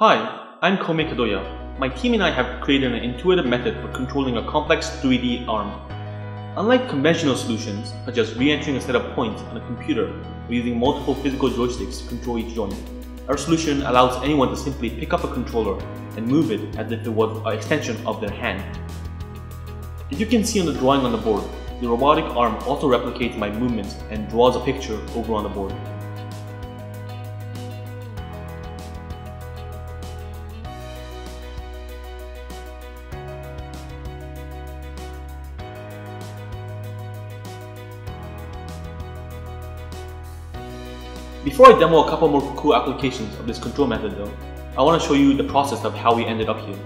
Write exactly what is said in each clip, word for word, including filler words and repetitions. Hi, I'm Komei Kadoya. My team and I have created an intuitive method for controlling a complex three D arm. Unlike conventional solutions, such as re-entering a set of points on a computer or using multiple physical joysticks to control each joint, our solution allows anyone to simply pick up a controller and move it as if it was an extension of their hand. As you can see on the drawing on the board, the robotic arm also replicates my movements and draws a picture over on the board. Before I demo a couple more cool applications of this control method though, I want to show you the process of how we ended up here.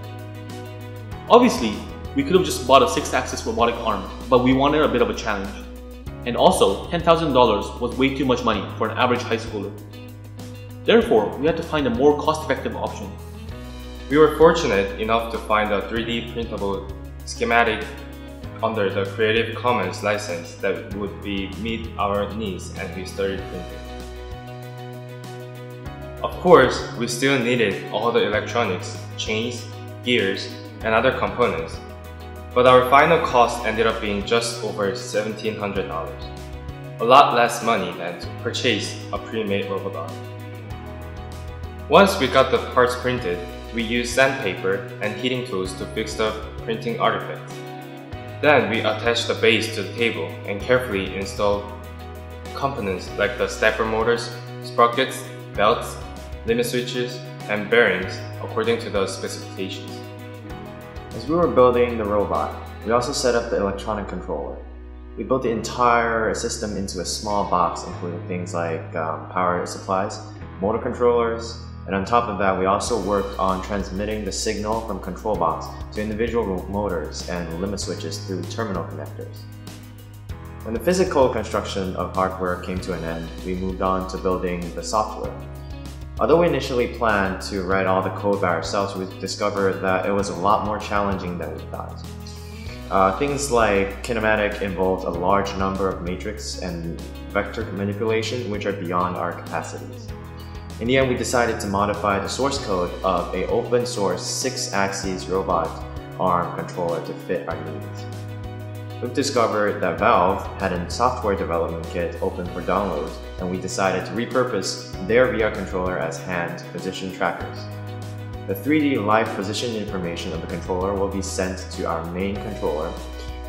Obviously, we could have just bought a six axis robotic arm, but we wanted a bit of a challenge. And also, ten thousand dollars was way too much money for an average high schooler. Therefore, we had to find a more cost-effective option. We were fortunate enough to find a three D printable schematic under the Creative Commons license that would be meet our needs, and we started printing. Of course, we still needed all the electronics, chains, gears, and other components, but our final cost ended up being just over seventeen hundred dollars, a lot less money than to purchase a pre-made robot. Once we got the parts printed, we used sandpaper and heating tools to fix the printing artifact. Then we attached the base to the table and carefully installed components like the stepper motors, sprockets, belts, limit switches, and bearings according to the specifications. As we were building the robot, we also set up the electronic controller. We built the entire system into a small box, including things like um, power supplies, motor controllers, and on top of that, we also worked on transmitting the signal from control box to individual motors and limit switches through terminal connectors. When the physical construction of hardware came to an end, we moved on to building the software. Although we initially planned to write all the code by ourselves, we discovered that it was a lot more challenging than we thought. Uh, things like kinematic involved a large number of matrix and vector manipulation, which are beyond our capacities. In the end, we decided to modify the source code of an open source six axis robot arm controller to fit our needs. We've discovered that Valve had a software development kit open for download, and we decided to repurpose their V R controller as hand position trackers. The three D live position information of the controller will be sent to our main controller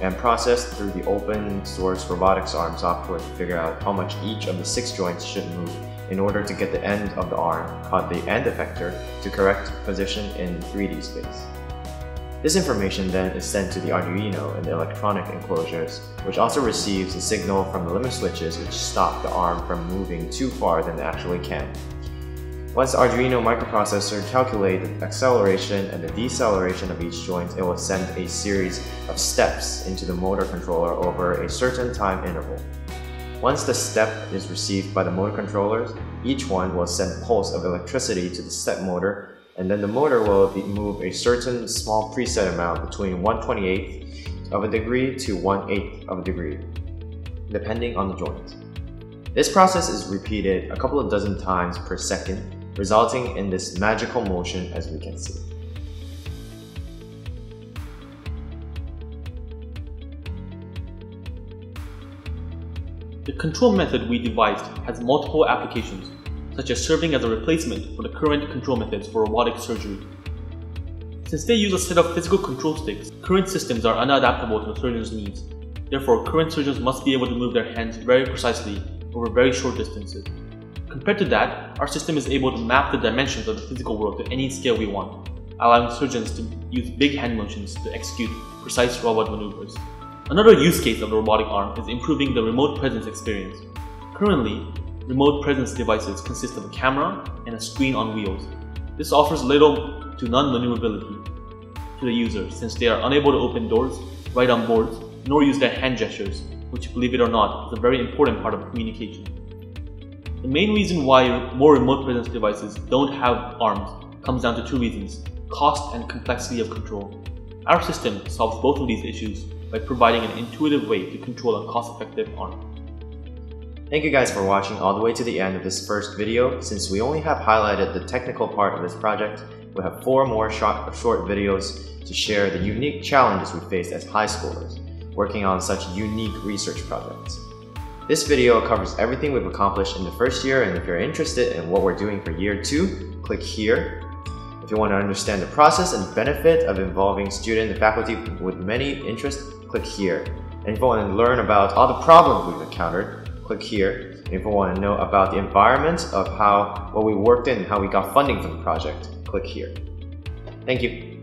and processed through the open source robotics arm software to figure out how much each of the six joints should move in order to get the end of the arm, called the end effector, to correct position in three D space. This information then is sent to the Arduino in the electronic enclosures, which also receives a signal from the limit switches, which stop the arm from moving too far than it actually can. Once the Arduino microprocessor calculates the acceleration and the deceleration of each joint, it will send a series of steps into the motor controller over a certain time interval. Once the step is received by the motor controllers, each one will send a pulse of electricity to the step motor, and then the motor will move a certain small preset amount between one twenty-eighth of a degree to one eighth of a degree, depending on the joint. This process is repeated a couple of dozen times per second, resulting in this magical motion as we can see. The control method we devised has multiple applications, such as serving as a replacement for the current control methods for robotic surgery. Since they use a set of physical control sticks, current systems are unadaptable to the surgeon's needs. Therefore, current surgeons must be able to move their hands very precisely over very short distances. Compared to that, our system is able to map the dimensions of the physical world to any scale we want, allowing surgeons to use big hand motions to execute precise robot maneuvers. Another use case of the robotic arm is improving the remote presence experience. Currently, remote presence devices consist of a camera and a screen on wheels. This offers little to none maneuverability to the user, since they are unable to open doors, write on boards, nor use their hand gestures, which, believe it or not, is a very important part of communication. The main reason why more remote presence devices don't have arms comes down to two reasons: cost and complexity of control. Our system solves both of these issues by providing an intuitive way to control a cost-effective arm. Thank you guys for watching all the way to the end of this first video. Since we only have highlighted the technical part of this project, we have four more short, short videos to share the unique challenges we faced as high schoolers working on such unique research projects. This video covers everything we've accomplished in the first year, and if you're interested in what we're doing for year two, click here. If you want to understand the process and benefit of involving students and faculty with many interests, click here. And if you want to learn about all the problems we've encountered, click here. And if you want to know about the environment of how what we worked in and how we got funding for the project, click here. Thank you.